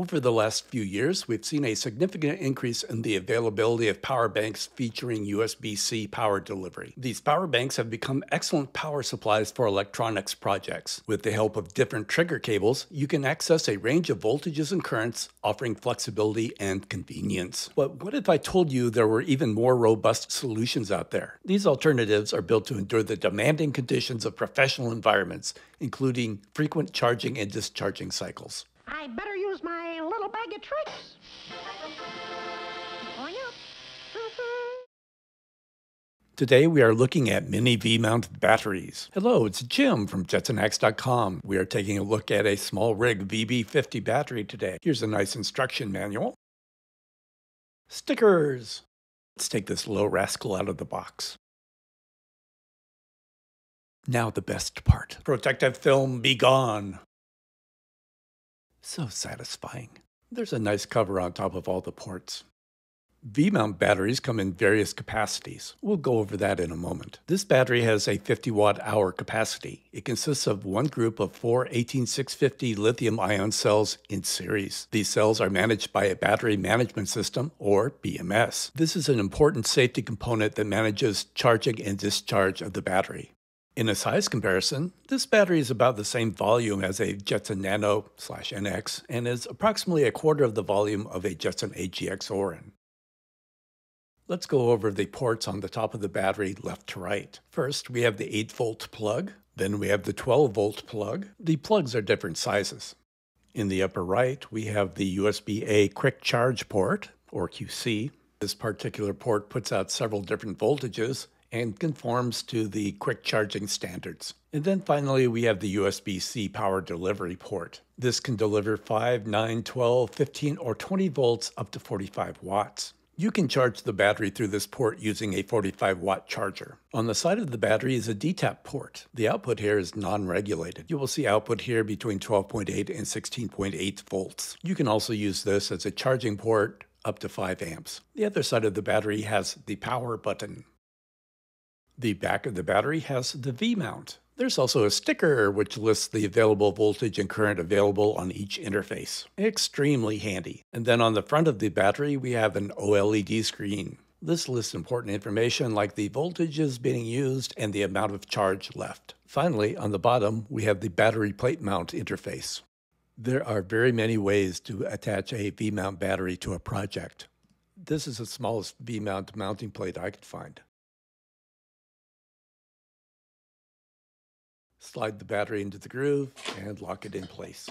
Over the last few years, we've seen a significant increase in the availability of power banks featuring USB-C power delivery. These power banks have become excellent power supplies for electronics projects. With the help of different trigger cables, you can access a range of voltages and currents, offering flexibility and convenience. But what if I told you there were even more robust solutions out there? These alternatives are built to endure the demanding conditions of professional environments, including frequent charging and discharging cycles. I better use my little bag of tricks. Going up. Today we are looking at mini V-mount batteries. Hello, it's Jim from JetsonHacks.com. We are taking a look at a SmallRig VB50 battery today. Here's a nice instruction manual. Stickers. Let's take this little rascal out of the box. Now the best part. Protective film, be gone. So satisfying. There's a nice cover on top of all the ports. V-mount batteries come in various capacities. We'll go over that in a moment. This battery has a 50-watt-hour capacity. It consists of one group of four 18650 lithium-ion cells in series. These cells are managed by a battery management system, or BMS. This is an important safety component that manages charging and discharge of the battery. In a size comparison, this battery is about the same volume as a Jetson Nano/NX and is approximately a quarter of the volume of a Jetson AGX Orin. Let's go over the ports on the top of the battery left to right. First, we have the 8-volt plug, then we have the 12-volt plug. The plugs are different sizes. In the upper right, we have the USB-A quick charge port, or QC. This particular port puts out several different voltages and conforms to the quick charging standards. And then finally, we have the USB-C power delivery port. This can deliver 5, 9, 12, 15, or 20 volts up to 45 watts. You can charge the battery through this port using a 45-watt charger. On the side of the battery is a D-Tap port. The output here is non-regulated. You will see output here between 12.8 and 16.8 volts. You can also use this as a charging port up to 5 amps. The other side of the battery has the power button. The back of the battery has the V-mount. There's also a sticker which lists the available voltage and current available on each interface. Extremely handy. And then on the front of the battery, we have an OLED screen. This lists important information like the voltages being used and the amount of charge left. Finally, on the bottom, we have the battery plate mount interface. There are very many ways to attach a V-mount battery to a project. This is the smallest V-mount mounting plate I could find. Slide the battery into the groove and lock it in place.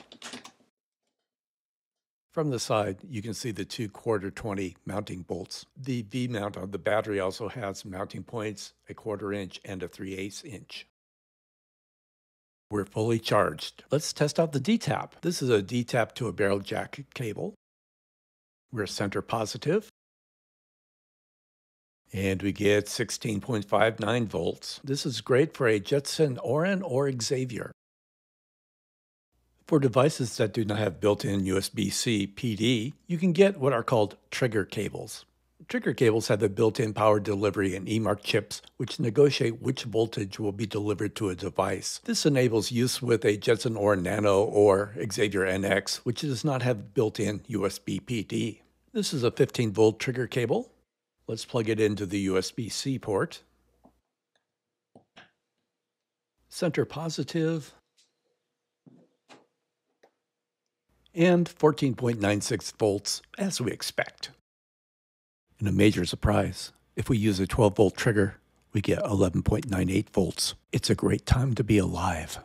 From the side, you can see the two quarter 20 mounting bolts. The V-mount on the battery also has mounting points, a quarter inch and a 3/8 inch. We're fully charged. Let's test out the D-Tap. This is a D-Tap to a barrel jack cable. We're center positive. And we get 16.59 volts. This is great for a Jetson Orin or Xavier. For devices that do not have built-in USB-C PD, you can get what are called trigger cables. Trigger cables have a built-in power delivery and eMark chips, which negotiate which voltage will be delivered to a device. This enables use with a Jetson Orin Nano or Xavier NX, which does not have built-in USB PD. This is a 15-volt trigger cable. Let's plug it into the USB-C port. Center positive. And 14.96 volts, as we expect. And a major surprise, if we use a 12-volt trigger, we get 11.98 volts. It's a great time to be alive.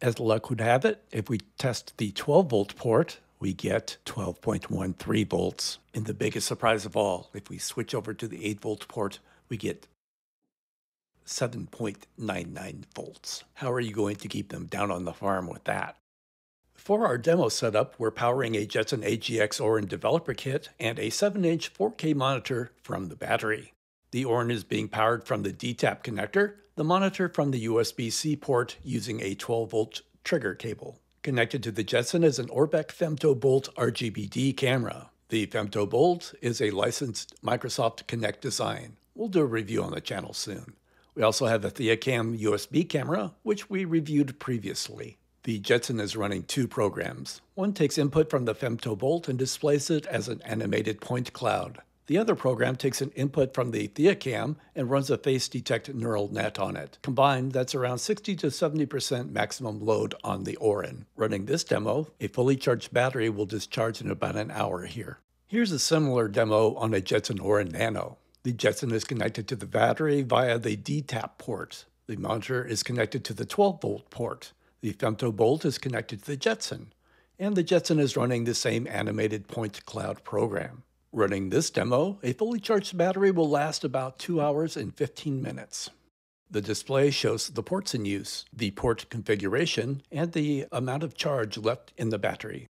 As luck would have it, if we test the 12-volt port, we get 12.13 volts. And the biggest surprise of all, if we switch over to the 8-volt port, we get 7.99 volts. How are you going to keep them down on the farm with that? For our demo setup, we're powering a Jetson AGX Orin developer kit and a 7-inch 4K monitor from the battery. The Orin is being powered from the D-Tap connector, the monitor from the USB-C port using a 12-volt trigger cable. Connected to the Jetson is an Orbbec FemtoBolt RGBD camera. The FemtoBolt is a licensed Microsoft Kinect design. We'll do a review on the channel soon. We also have a Theacam USB camera, which we reviewed previously. The Jetson is running two programs. One takes input from the FemtoBolt and displays it as an animated point cloud. The other program takes an input from the Theacam and runs a face detect neural net on it. Combined, that's around 60 to 70% maximum load on the Orin. Running this demo, a fully charged battery will discharge in about an hour here. Here's a similar demo on a Jetson Orin Nano. The Jetson is connected to the battery via the D-Tap port. The monitor is connected to the 12-volt port. The FemtoBolt is connected to the Jetson, and the Jetson is running the same animated point cloud program. Running this demo, a fully charged battery will last about 2 hours and 15 minutes. The display shows the ports in use, the port configuration, and the amount of charge left in the battery.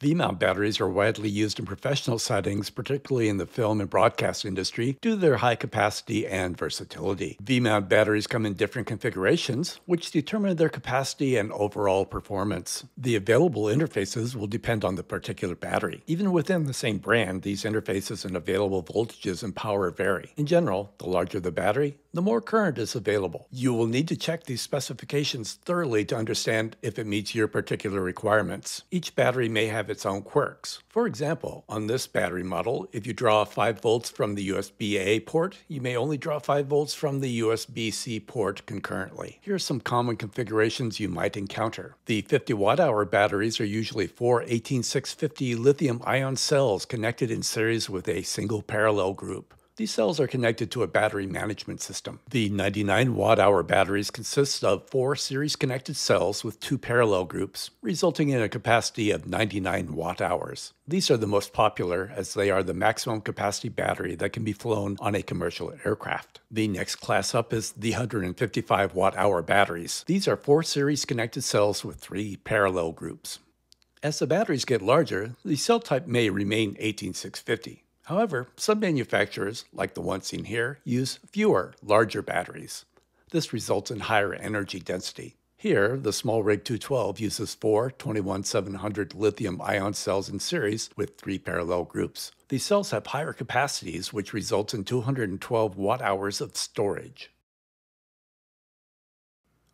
V-mount batteries are widely used in professional settings, particularly in the film and broadcast industry, due to their high capacity and versatility. V-mount batteries come in different configurations, which determine their capacity and overall performance. The available interfaces will depend on the particular battery. Even within the same brand, these interfaces and available voltages and power vary. In general, the larger the battery, the more current is available. You will need to check these specifications thoroughly to understand if it meets your particular requirements. Each battery may have its own quirks. For example, on this battery model, if you draw 5 volts from the USB-A port, you may only draw 5 volts from the USB-C port concurrently. Here are some common configurations you might encounter. The 50 watt-hour batteries are usually 4 18650 lithium-ion cells connected in series with a single parallel group. These cells are connected to a battery management system. The 99 watt-hour batteries consist of 4 series-connected cells with 2 parallel groups, resulting in a capacity of 99 watt-hours. These are the most popular as they are the maximum capacity battery that can be flown on a commercial aircraft. The next class up is the 155 watt-hour batteries. These are 4 series-connected cells with 3 parallel groups. As the batteries get larger, the cell type may remain 18650. However, some manufacturers, like the one seen here, use fewer, larger batteries. This results in higher energy density. Here, the SmallRig 212 uses 4 21700 lithium-ion cells in series with 3 parallel groups. These cells have higher capacities, which results in 212 watt-hours of storage.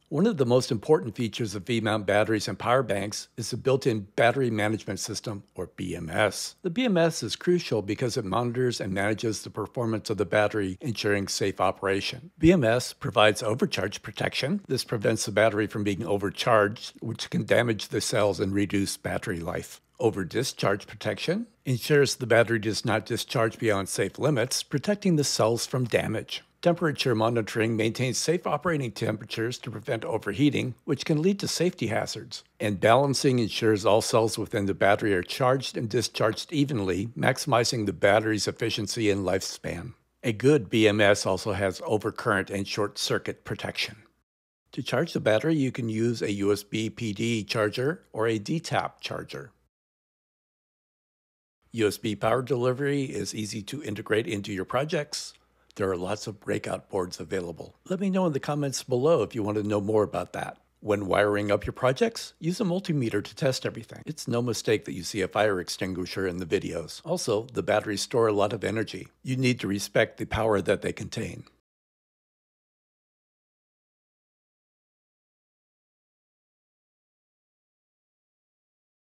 One of the most important features of V-mount batteries and power banks is the built-in battery management system, or BMS. The BMS is crucial because it monitors and manages the performance of the battery, ensuring safe operation. BMS provides overcharge protection. This prevents the battery from being overcharged, which can damage the cells and reduce battery life. Over-discharge protection ensures the battery does not discharge beyond safe limits, protecting the cells from damage. Temperature monitoring maintains safe operating temperatures to prevent overheating, which can lead to safety hazards. And balancing ensures all cells within the battery are charged and discharged evenly, maximizing the battery's efficiency and lifespan. A good BMS also has overcurrent and short circuit protection. To charge the battery, you can use a USB PD charger or a D-Tap charger. USB power delivery is easy to integrate into your projects. There are lots of breakout boards available. Let me know in the comments below if you want to know more about that. When wiring up your projects, use a multimeter to test everything. It's no mistake that you see a fire extinguisher in the videos. Also, the batteries store a lot of energy. You need to respect the power that they contain.